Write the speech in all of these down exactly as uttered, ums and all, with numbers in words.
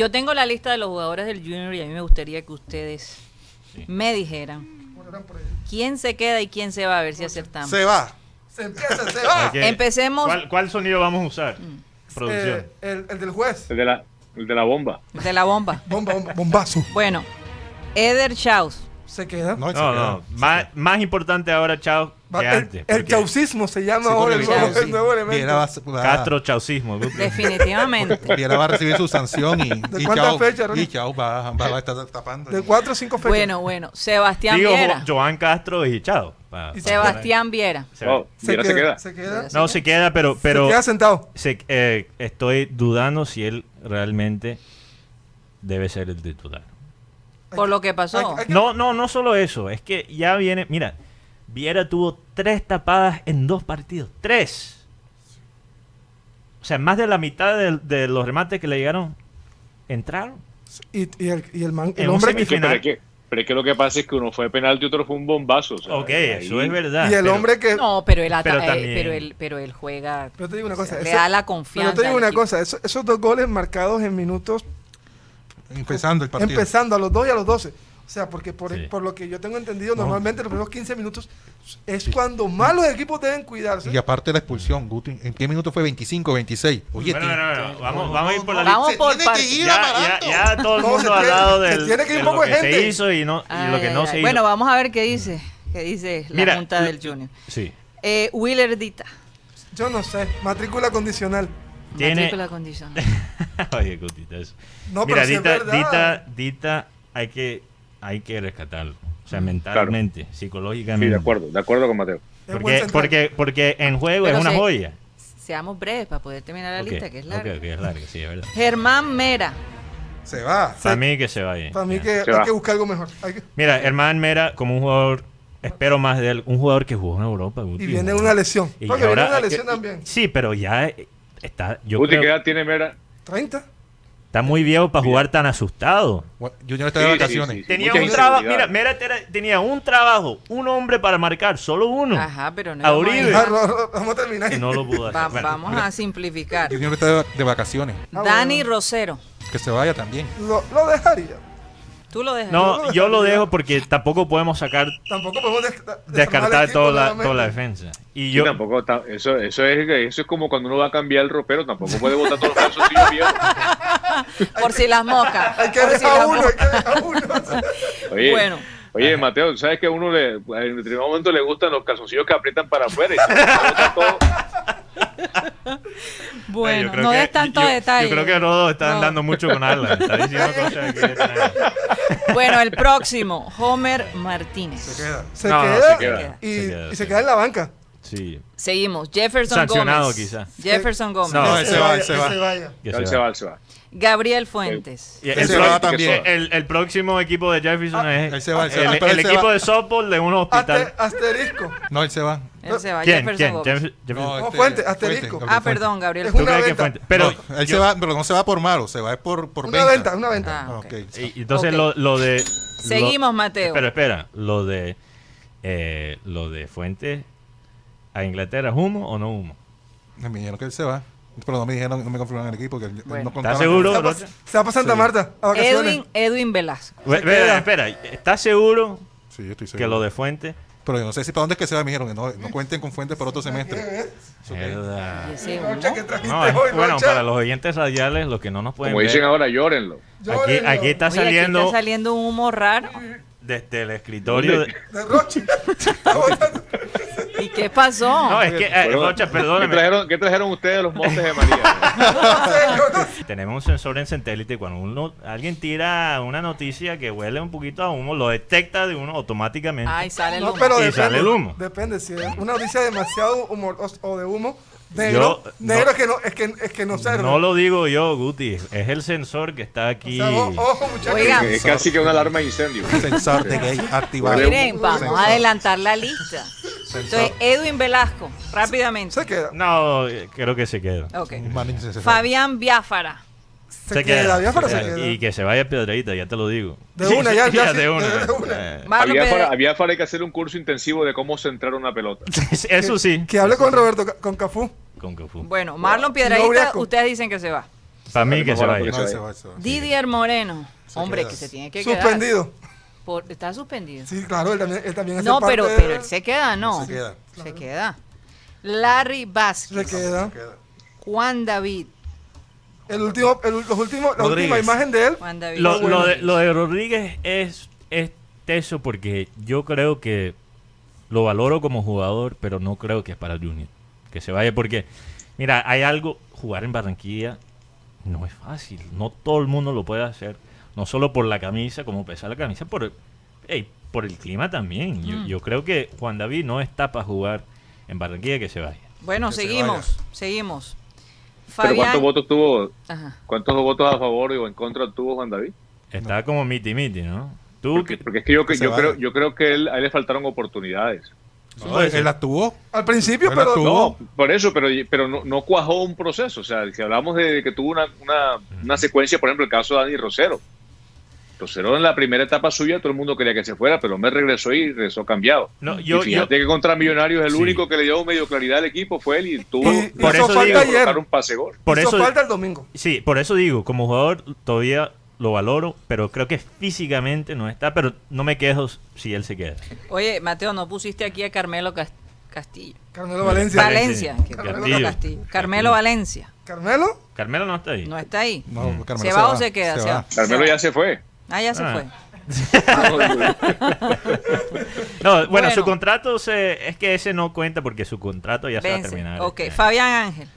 Yo tengo la lista de los jugadores del Junior y a mí me gustaría que ustedes sí. me dijeran quién se queda y quién se va, a ver si acertamos. Se va. Se empieza, se va. Okay. Empecemos. ¿Cuál, ¿Cuál sonido vamos a usar? Mm. Producción. Eh, el, el del juez. El de la, el de la bomba. El de la bomba. Bomba, bomba, bombazo. Bueno, Éder Chaux. ¿Se queda? No, no, se no. Queda. Más, más importante ahora Chaux que antes. El chauxismo se llama se ahora el nuevo, el nuevo elemento. Castro-chauxismo. Definitivamente. Viera va a recibir su sanción y, ¿De y cuántas Chaux, fechas, y Chaux va, va, va a estar tapando. De cuatro o cinco fechas. Bueno, bueno. Sebastián Digo, Viera. Joan Castro y Chaux. Pa, pa, Sebastián Viera. Se, oh, se, Viera queda, se, queda. se queda. No, se queda, pero... pero se queda sentado. Se, eh, estoy dudando si él realmente debe ser el titular. Por lo que pasó. No, no, no solo eso. Es que ya viene... Mira, Viera tuvo tres tapadas en dos partidos. ¡Tres! O sea, más de la mitad de, de los remates que le llegaron entraron. Y, y el, y el, man, el hombre que... Pero es que lo que pasa es que uno fue penal y otro fue un bombazo. ¿Sabes? Ok, ahí. Eso es verdad. Y el pero, hombre que... No, pero él, pero, eh, pero él, pero él juega... Pero te digo una cosa, sea, eso, le da la confianza. Pero te digo una equipo. cosa. Eso, esos dos goles marcados en minutos... Empezando el partido. Empezando a los dos y a los doce. O sea, porque por, sí. por lo que yo tengo entendido, no. normalmente los primeros quince minutos es sí. cuando más los equipos deben cuidarse. Y aparte la expulsión, Guti, ¿en qué minuto fue? veinticinco, veintiséis. Oye, bueno, no, no, no. Vamos, no, vamos a ir por la lista. Vamos por parte. Ya, ya, ya todo el mundo ha hablado del, de lo que gente. se hizo y, no, y ay, lo que ay, no ay. se hizo. Bueno, vamos a ver qué dice, qué dice la Mira, Junta del Junior. Sí. Eh, Willer Ditta. Yo no sé, matrícula condicional. Tiene la condición. Oye, Gutita, eso. No, Mira, Ditta, es Ditta, Ditta, hay que, hay que rescatarlo. O sea, mentalmente, claro. psicológicamente. Sí, de acuerdo, de acuerdo con Mateo. Porque, porque, porque en juego Pero es una se, joya. Seamos breves para poder terminar la okay. lista, que es larga. Okay, okay, es larga, sí, es verdad. Germán Mera. Se va. Para mí que se vaya. Para mí yeah. que se hay va. que buscar algo mejor. Que... Mira, Germán Mera, como un jugador... Espero más de él. Un jugador que jugó en Europa. Guti, y viene una lesión. Y porque ahora, viene una lesión que, también. Sí, pero ya... Está, yo Guti, creo, ¿qué edad tiene Mera? treinta. Está muy viejo para jugar tan asustado. Junior está de sí, vacaciones. Sí, sí, sí. Tenía un trabajo. Mira, Mera tera, tenía un trabajo, un hombre para marcar, solo uno. Ajá, pero no. A Uribe. A... Vamos a terminar. Y no lo pudo hacer. Va, bueno, vamos mira. a simplificar. Junior está de vacaciones. Ah, Dani bueno. Rosero. Que se vaya también. Lo, lo dejaría. Tú lo dejas. No, no yo lo dejo porque tampoco podemos sacar. Tampoco podemos des descartar toda la, toda la defensa. Y yo sí, tampoco. Eso, eso, es, eso es como cuando uno va a cambiar el ropero. Tampoco puede botar todos los calzoncillos viejos. Por si las moscas. Hay que dejar uno, hay que dejar uno. Oye, bueno. oye Mateo, ¿sabes que a uno le, en determinado momento le gustan los calzoncillos que aprietan para afuera? Y se todo. Bueno, Ay, no des tanto detalle. Yo creo que Rodo está no. andando mucho con Alan. Está diciendo cosas que... Bueno, el próximo, Homer Martínez. Se queda. Se, no, queda, no, se, queda. Y, se queda. Y se queda en la banca. Sí. Seguimos. Jefferson Sancionado, Gómez. Sancionado quizás. Jefferson Gómez. No, él se va, él se va. Él se va, él se va. Gabriel Fuentes. El, el, va también. El, el próximo equipo de Jefferson ah, es se va, el, el, el equipo va. de softball de un hospital. Aster, asterisco. No, él se va. Él se va. ¿Quién? ¿Quién? Jefferson no, este, Fuentes, asterisco. Fuente, ah, perdón, Gabriel Fuentes. Fuente? Pero no, él yo, se va, pero no se va por malo, se va es por, por una venta. venta. Una venta, una ah, okay. venta. Okay. Entonces okay. Lo, lo de... Lo, Seguimos, Mateo. Pero espera, lo de, eh, lo de Fuentes a Inglaterra, ¿humo o no humo? Me dijeron que él se va. Pero no me dijeron, no me confirmaron el equipo. Que bueno. no ¿Estás seguro? Se va, se va para Santa sí. Marta. A Edwin, Edwin Velasco. We, espera, espera, ¿estás seguro? Sí, yo estoy seguro. Que lo de Fuentes. Pero yo no sé si para dónde es que se va, me dijeron que no, no cuenten con Fuentes para otro semestre. Es okay. no, es, bueno, para los oyentes radiales, los que no nos pueden Como ver. Como dicen ahora, llórenlo. Aquí, aquí está Oye, saliendo. Aquí está saliendo un humo raro. Desde el escritorio. De, de Rocha. ¿Y qué pasó? No, es que, eh, Rocha, perdóname. ¿Qué trajeron, ¿Qué trajeron ustedes de los Montes de María? Tenemos un sensor en Centélite. Cuando uno, alguien tira una noticia que huele un poquito a humo, lo detecta de uno automáticamente. Ay, sale el humo. No, pero y depende, sale el humo. Depende, si es una noticia demasiado humor, o de humo, negro, yo, negro no, es que no, es que, es que no sale. No lo digo yo, Guti. Es el sensor que está aquí. O sea, vos, ojo, muchachos. Es casi que una alarma de incendio. Sensor de gay activado. Miren, vamos sensor. a adelantar la lista. Entonces, Edwin Velasco, rápidamente. Se queda. No, creo que se queda. Okay. Fabián Viáfara. Se, se queda. queda. Viáfara se, se queda. queda. Y que se vaya Piedrahíta, ya te lo digo. De una, ya, ya, ya de una. De una. A, Viáfara, a Viáfara hay que hacer un curso intensivo de cómo centrar una pelota. Eso sí. Que, que hable con Roberto, con Cafú. Con Cafú. Bueno, Marlon Piedrahíta, no, ustedes dicen que se va. Para mí que se vaya. Didier Moreno, hombre que se tiene que quedar. Suspendido. Por, ¿Está suspendido? Sí, claro, él también, él también no, pero, parte pero él se queda, ¿no? Se queda. Claro. Se queda. Larry Vásquez. Se queda. Juan David. El último, el, los últimos, la última imagen de él. Juan David. Lo, lo, de, lo de Rodríguez es, es teso porque yo creo que lo valoro como jugador, pero no creo que es para Junior. Que se vaya porque, mira, hay algo, jugar en Barranquilla no es fácil. No todo el mundo lo puede hacer. No solo por la camisa, como pesa la camisa, por el, hey, por el clima también. Yo, mm. yo creo que Juan David no está para jugar en Barranquilla, que se vaya. Bueno, seguimos, se vaya. seguimos. Fabián... ¿Pero cuántos votos tuvo? Ajá. ¿Cuántos votos a favor o en contra tuvo Juan David? Está no. como miti-miti, ¿no? ¿Tú porque, porque es que yo, que yo creo, yo creo que él, a él le faltaron oportunidades. No, él las tuvo al principio, pero no, por eso, pero, pero no, no cuajó un proceso. O sea, si hablamos de que tuvo una, una, una secuencia, por ejemplo, el caso de Dani Rosero. Rosero en la primera etapa suya todo el mundo quería que se fuera, pero me regresó y regresó cambiado. No, yo, y fíjate yo, que contra Millonarios el sí. único que le dio medio claridad al equipo fue él y tuvo y, por eso falta ayer. un pase gol. Por eso falta el domingo. Sí, por eso digo, como jugador todavía lo valoro, pero creo que físicamente no está, pero no me quejo si él se queda. Oye, Mateo, no pusiste aquí a Carmelo Cast Castillo. Carmelo Valencia. Valencia. Valencia. Carmelo Castillo. Castillo. Carmelo Valencia. ¿Carmelo? Carmelo no está ahí. No está ahí. No, ¿Se, va ¿Se va o se queda? Se va. Carmelo ya se fue. Ah, ya se ah. fue. no, bueno, bueno, su contrato se, es que ese no cuenta porque su contrato ya Vence. se va a terminar. Ok, este. Fabián Ángel.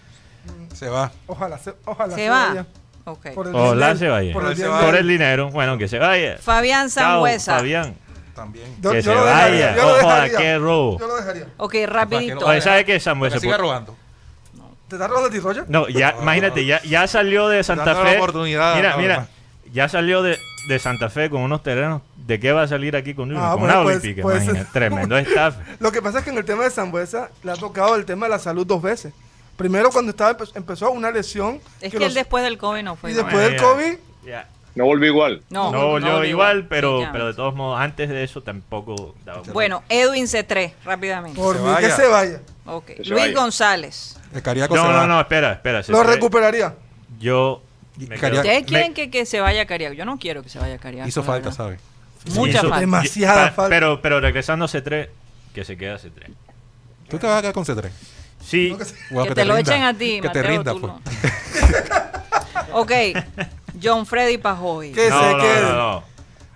Se va. Ojalá se, ojalá se, se va. Vaya. Okay. Ojalá se vaya. Por el, se vaya. Por el dinero. Bueno, que se vaya. Fabián Sambueza. Fabián. También. Que yo, se yo vaya. Yo lo Ojalá, qué robo. Yo lo dejaría. Ok, rapidito. No, ¿sabes qué, Sambueza? Siga robando. ¿Te está robando a ti, Roger? No, ya, no, imagínate, no, no. Ya, ya salió de Santa Fe. Mira, mira. Ya salió de... de Santa Fe con unos terrenos, ¿de qué va a salir aquí con ah, una pues, olímpica? Pues, tremendo staff. Lo que pasa es que en el tema de Sambueza le ha tocado el tema de la salud dos veces. Primero cuando estaba empezó una lesión. Es que, que él los... después del COVID no fue. Y después no, del ya, COVID... Ya. No volvió igual. No, no volvió no igual, igual pero, sí, pero de todos modos, antes de eso tampoco... Daba bueno, Edwin Cetré, rápidamente. Por mí que se vaya. Okay. Que se Luis vaya. González. No, no, no, espera, espera. Lo recuperaría. Yo... ¿Ustedes quieren me... que, que se vaya Cariaco? Yo no quiero que se vaya Cariaco. Hizo falta, ¿sabes? Mucha falta. Demasiada falta. Pero, pero regresando a C tres, que se queda C tres. ¿Tú te vas a quedar con C tres? Sí. No, que, se... wow, que, que te, te lo echen a ti, que Mateo, te rinda, pues. No. Ok. Jhon Freddy Pajoy. Que no, se no, quede. No, no.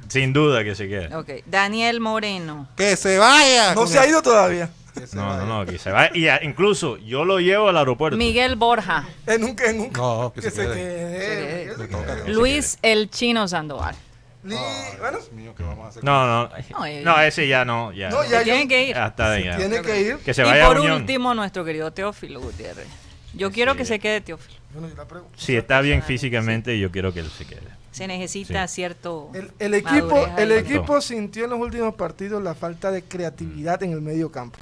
Sin duda que se quede. Ok. Daniel Moreno. Que se vaya. No se ha ido todavía. No, no, no, que se va. Y a, incluso yo lo llevo al aeropuerto. Miguel Borja. En un, en un, no, que, que se, se quede. quede. No, Luis el Chino Sandoval. Li oh, bueno. mío, ¿qué vamos a hacer? No, no, no, eh, no, ese ya no. Ya, no, ya tienen que ir. Hasta de ya. Tiene que ir. Que se vaya y por Unión. último, nuestro querido Teófilo Gutiérrez. Yo sí. quiero que se quede Teófilo. Bueno, si está bien físicamente, sí. yo quiero que él se quede. Se necesita sí. cierto... El, el equipo, el equipo sintió en los últimos partidos la falta de creatividad en el medio campo.